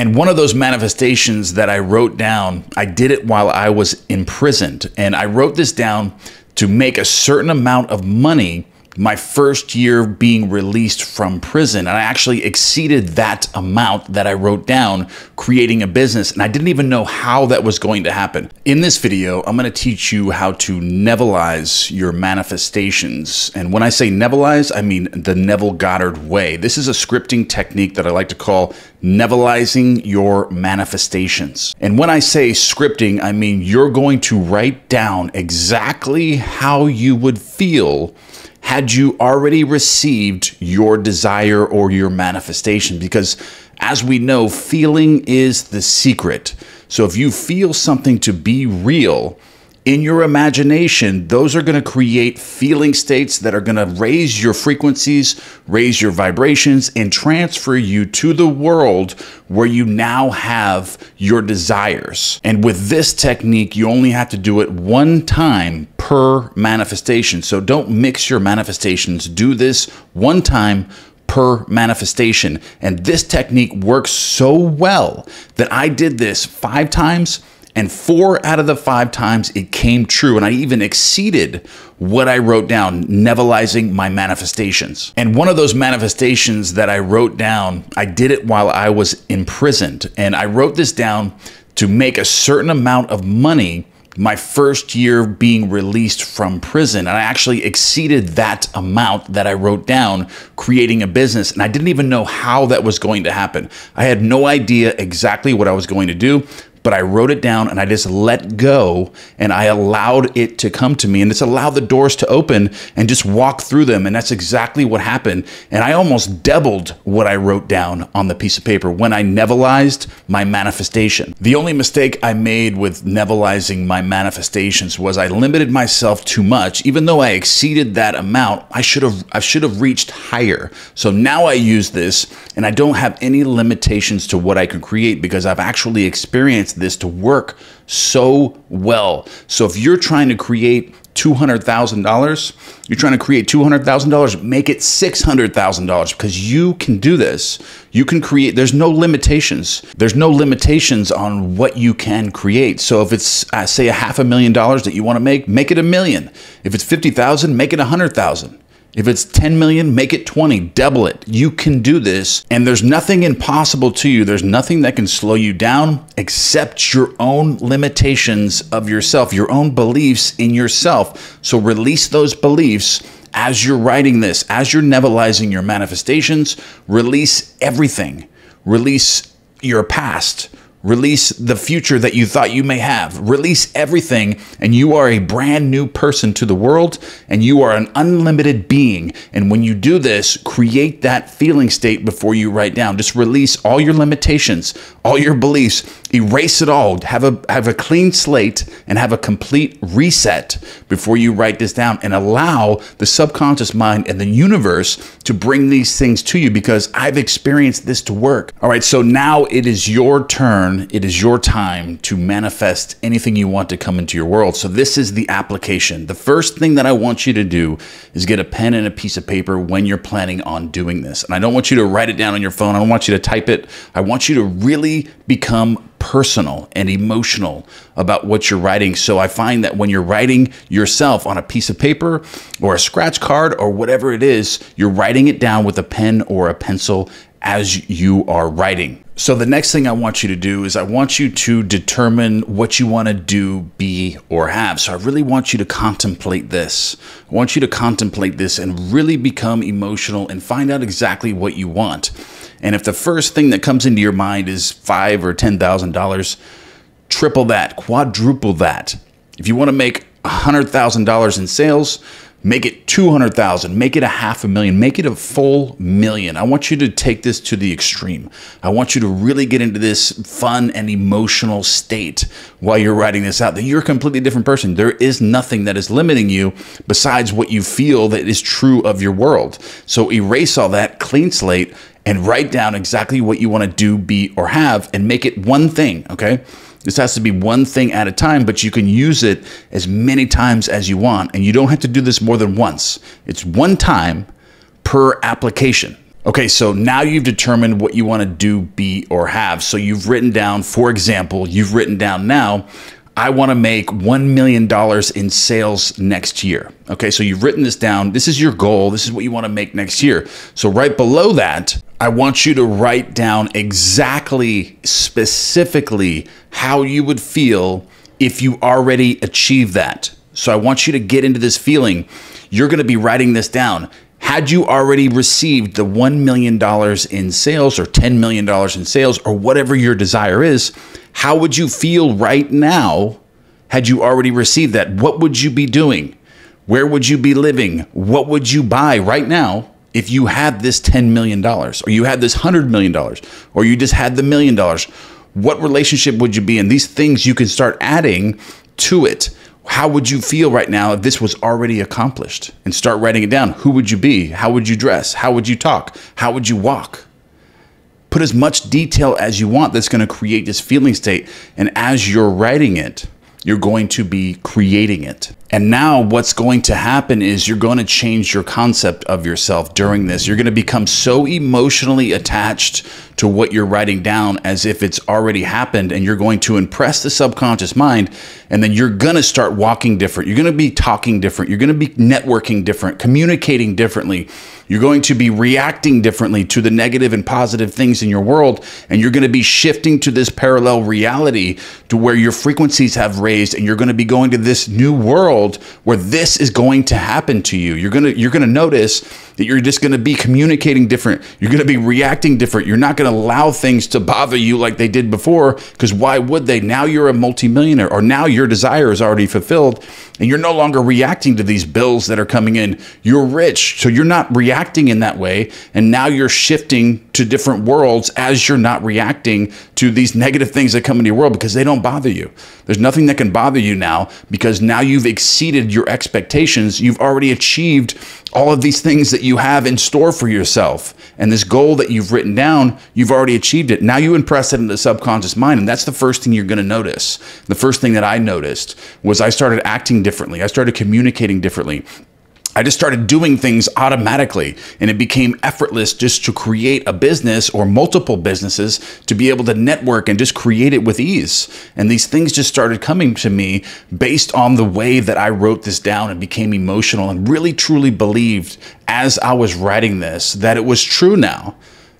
And one of those manifestations that I wrote down, I did it while I was imprisoned. And I wrote this down to make a certain amount of money my first year being released from prison. And I actually exceeded that amount that I wrote down, creating a business. And I didn't even know how that was going to happen. In this video, I'm going to teach you how to Nevillize your manifestations. And when I say Nevillize, I mean the Neville Goddard way. This is a scripting technique that I like to call Nevillizing your manifestations. And when I say scripting, I mean you're going to write down exactly how you would feel had you already received your desire or your manifestation. Because as we know, feeling is the secret. So if you feel something to be real, in your imagination, those are going to create feeling states that are going to raise your frequencies, raise your vibrations, and transfer you to the world where you now have your desires. And with this technique, you only have to do it one time per manifestation. So don't mix your manifestations. Do this one time per manifestation. And this technique works so well that I did this 5 times. And 4 out of the 5 times it came true. And I even exceeded what I wrote down, Nevillizing my manifestations. And one of those manifestations that I wrote down, I did it while I was imprisoned. And I wrote this down to make a certain amount of money my first year being released from prison. And I actually exceeded that amount that I wrote down, creating a business. And I didn't even know how that was going to happen. I had no idea exactly what I was going to do. But I wrote it down and I just let go and I allowed it to come to me, and it's allowed the doors to open and just walk through them. And that's exactly what happened. And I almost doubled what I wrote down on the piece of paper when I Nevillized my manifestation. The only mistake I made with Nevillizing my manifestations was I limited myself too much. Even though I exceeded that amount, I should have reached higher. So now I use this and I don't have any limitations to what I can create because I've actually experienced this to work so well. So if you're trying to create $200,000, you're trying to create $200,000, make it $600,000 because you can do this. You can create, there's no limitations. There's no limitations on what you can create. So if it's say $500,000 that you want to make it $1 million. If it's $50,000, make it $100,000. If it's 10 million, make it 20, double it. You can do this, and there's nothing impossible to you. There's nothing that can slow you down except your own limitations of yourself, your own beliefs in yourself. So release those beliefs as you're writing this, as you're Nevillizing your manifestations. Release everything. Release your past. Release the future that you thought you may have. Release everything, and you are a brand new person to the world, and you are an unlimited being. And when you do this, create that feeling state before you write down. Just release all your limitations, all your beliefs, erase it all. Have a clean slate and have a complete reset before you write this down, and allow the subconscious mind and the universe to bring these things to you because I've experienced this to work. All right, so now it is your turn. It is your time to manifest anything you want to come into your world. So this is the application. The first thing that I want you to do is get a pen and a piece of paper when you're planning on doing this. And I don't want you to write it down on your phone. I don't want you to type it. I want you to really become personal and emotional about what you're writing. So I find that when you're writing yourself on a piece of paper or a scratch card or whatever it is, you're writing it down with a pen or a pencil as you are writing. So the next thing I want you to do is I want you to determine what you want to do, be, or have. So I really want you to contemplate this. I want you to contemplate this and really become emotional and find out exactly what you want. And if the first thing that comes into your mind is $5,000 or $10,000, triple that, quadruple that. If you want to make $100,000 in sales, make it $200,000, make it $500,000, make it a full $1 million. I want you to take this to the extreme. I want you to really get into this fun and emotional state while you're writing this out, that you're a completely different person. There is nothing that is limiting you besides what you feel that is true of your world. So erase all that, clean slate, and write down exactly what you want to do, be, or have, and make it one thing, okay? This has to be one thing at a time, but you can use it as many times as you want. And you don't have to do this more than once. It's one time per application. Okay, so now you've determined what you want to do, be, or have. So you've written down, for example, you've written down now, I want to make $1 million in sales next year. Okay, so you've written this down. This is your goal. This is what you want to make next year. So right below that, I want you to write down exactly, specifically, how you would feel if you already achieved that. So I want you to get into this feeling. You're going to be writing this down. Had you already received the $1 million in sales or $10 million in sales or whatever your desire is, how would you feel right now had you already received that? What would you be doing? Where would you be living? What would you buy right now if you had this $10 million or you had this $100 million or you just had the $1 million? What relationship would you be in? These things you can start adding to it. How would you feel right now if this was already accomplished? And start writing it down. Who would you be? How would you dress? How would you talk? How would you walk? Put as much detail as you want that's going to create this feeling state. And as you're writing it, you're going to be creating it. And now what's going to happen is you're going to change your concept of yourself during this. You're going to become so emotionally attached to what you're writing down as if it's already happened, and you're going to impress the subconscious mind, and then you're going to start walking different. You're going to be talking different. You're going to be networking different, communicating differently. You're going to be reacting differently to the negative and positive things in your world, and you're going to be shifting to this parallel reality to where your frequencies have raised, and you're going to be going to this new world where this is going to happen to you. You're gonna notice that you're just gonna be communicating different. You're gonna be reacting different. You're not gonna allow things to bother you like they did before, because why would they? Now you're a multimillionaire, or now your desire is already fulfilled, and you're no longer reacting to these bills that are coming in. You're rich, so you're not reacting in that way, and now you're shifting to different worlds as you're not reacting to these negative things that come into your world, because they don't bother you. There's nothing that can bother you now, because now you've exceeded your expectations. You've already achieved all of these things that you have in store for yourself. And this goal that you've written down, you've already achieved it. Now you impress it in the subconscious mind. And that's the first thing you're going to notice. The first thing that I noticed was I started acting differently. I started communicating differently. I just started doing things automatically, and it became effortless just to create a business or multiple businesses, to be able to network and just create it with ease. And these things just started coming to me based on the way that I wrote this down and became emotional and really truly believed as I was writing this that it was true now.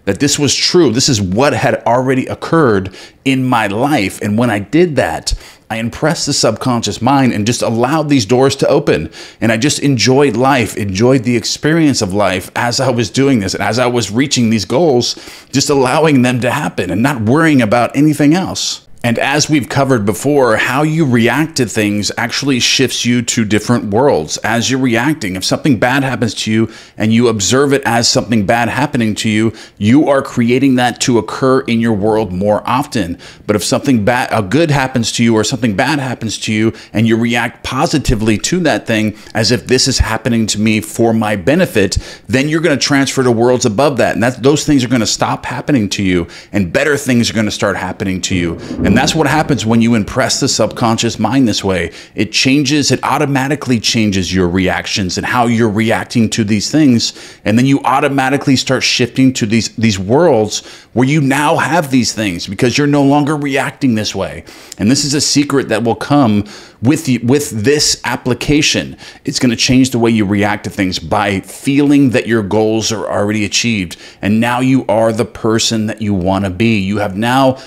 That this was true. This is what had already occurred in my life. And when I did that, I impressed the subconscious mind and just allowed these doors to open. And I just enjoyed life, enjoyed the experience of life as I was doing this. And as I was reaching these goals, just allowing them to happen and not worrying about anything else. And as we've covered before, how you react to things actually shifts you to different worlds as you're reacting. If something bad happens to you and you observe it as something bad happening to you, you are creating that to occur in your world more often. But if something bad, a good happens to you or something bad happens to you and you react positively to that thing as if this is happening to me for my benefit, then you're going to transfer to worlds above that. And those things are going to stop happening to you, and better things are going to start happening to you. And that's what happens when you impress the subconscious mind this way. It changes, it automatically changes your reactions and how you're reacting to these things. And then you automatically start shifting to these worlds where you now have these things because you're no longer reacting this way. And this is a secret that will come with this application. It's going to change the way you react to things by feeling that your goals are already achieved. And now you are the person that you want to be. You have now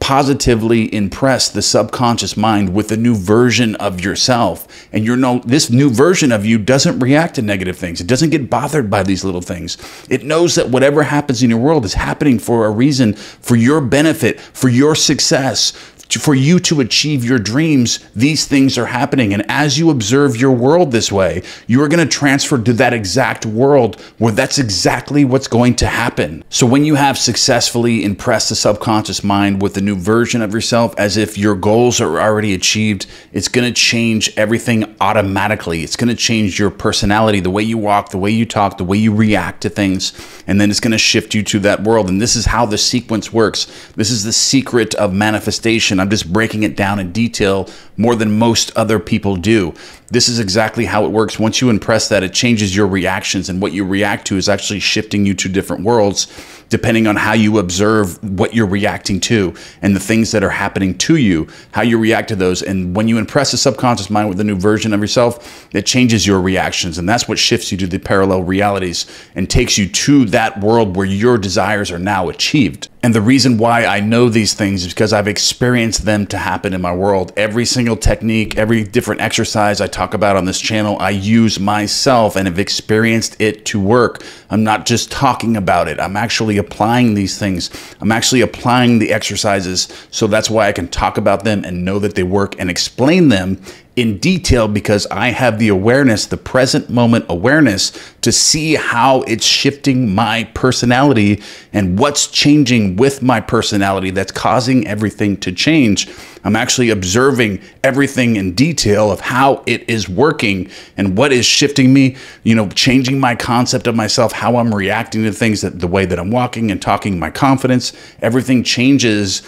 positively impress the subconscious mind with a new version of yourself, and this new version of you doesn't react to negative things. It doesn't get bothered by these little things. It knows that whatever happens in your world is happening for a reason, for your benefit, for your success, for you to achieve your dreams. These things are happening. And as you observe your world this way, you are going to transfer to that exact world where that's exactly what's going to happen. So when you have successfully impressed the subconscious mind with a new version of yourself, as if your goals are already achieved, it's going to change everything automatically. It's going to change your personality, the way you walk, the way you talk, the way you react to things. And then it's going to shift you to that world. And this is how the sequence works. This is the secret of manifestation. assumption. I'm just breaking it down in detail more than most other people do. This is exactly how it works. Once you impress that, it changes your reactions, and what you react to is actually shifting you to different worlds depending on how you observe what you're reacting to and the things that are happening to you, how you react to those. And when you impress the subconscious mind with a new version of yourself, it changes your reactions, and that's what shifts you to the parallel realities and takes you to that world where your desires are now achieved. And the reason why I know these things is because I've experienced them to happen in my world. Every single technique, every different exercise I talk about on this channel, I use myself and have experienced it to work. I'm not just talking about it. I'm actually applying these things. I'm actually applying the exercises. So that's why I can talk about them and know that they work and explain them in detail, because I have the awareness, the present moment awareness, to see how it's shifting my personality and what's changing with my personality that's causing everything to change. I'm actually observing everything in detail of how it is working and what is shifting me, you know, changing my concept of myself, how I'm reacting to things, that the way that I'm walking and talking, my confidence, everything changes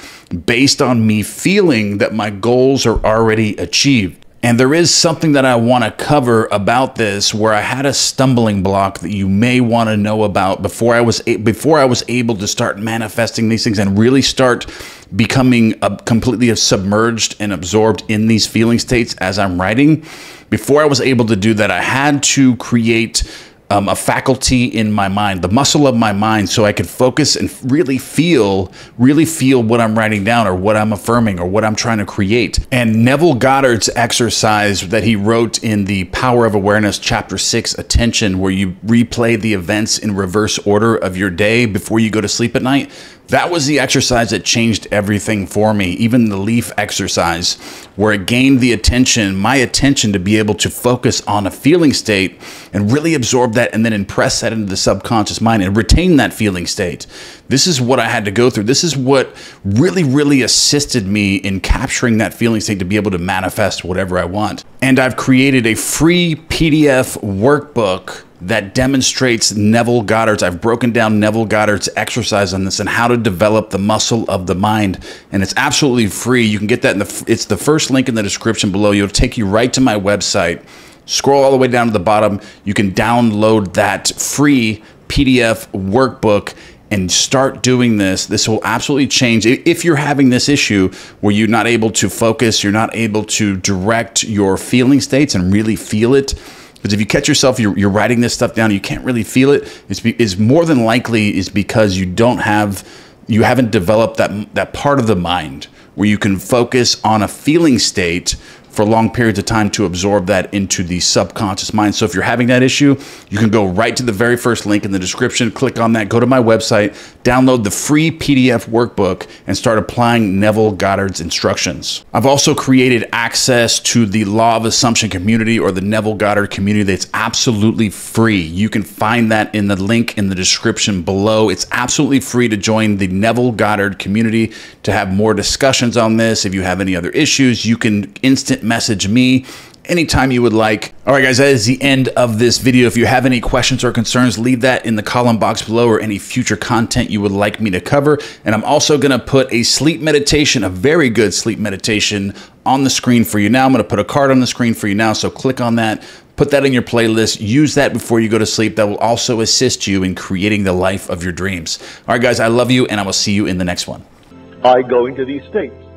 based on me feeling that my goals are already achieved. And there is something that I want to cover about this where I had a stumbling block that you may want to know about before I was able to start manifesting these things and really start becoming completely submerged and absorbed in these feeling states as I'm writing. Before I was able to do that, I had to create a faculty in my mind, the muscle of my mind, so I could focus and really feel what I'm writing down or what I'm affirming or what I'm trying to create. And Neville Goddard's exercise that he wrote in the Power of Awareness, Chapter 6, Attention, where you replay the events in reverse order of your day before you go to sleep at night, that was the exercise that changed everything for me, even the leaf exercise, where it gained the attention, my attention, to be able to focus on a feeling state and really absorb that and then impress that into the subconscious mind and retain that feeling state. This is what I had to go through. This is what really, really assisted me in capturing that feeling state to be able to manifest whatever I want. And I've created a free PDF workbook that demonstrates Neville Goddard's. I've broken down Neville Goddard's exercise on this and how to develop the muscle of the mind. And it's absolutely free. You can get that in it's the first link in the description below. It'll take you right to my website. Scroll all the way down to the bottom. You can download that free PDF workbook and start doing this. This will absolutely change. If you're having this issue where you're not able to focus, you're not able to direct your feeling states and really feel it, because if you catch yourself, you're writing this stuff down and you can't really feel it, it's more than likely is because you haven't developed that part of the mind where you can focus on a feeling state for long periods of time to absorb that into the subconscious mind. So if you're having that issue, you can go right to the very first link in the description, click on that, go to my website, download the free PDF workbook, and start applying Neville Goddard's instructions. I've also created access to the Law of Assumption community, or the Neville Goddard community, that's absolutely free. You can find that in the link in the description below. It's absolutely free to join the Neville Goddard community to have more discussions on this. If you have any other issues, you can instantly message me anytime you would like. All right, guys, that is the end of this video. If you have any questions or concerns, leave that in the comment box below, or any future content you would like me to cover. And I'm also going to put a sleep meditation, a very good sleep meditation, on the screen for you now. I'm going to put a card on the screen for you now. So click on that, put that in your playlist, use that before you go to sleep. That will also assist you in creating the life of your dreams. All right, guys, I love you, and I will see you in the next one. I go into these states.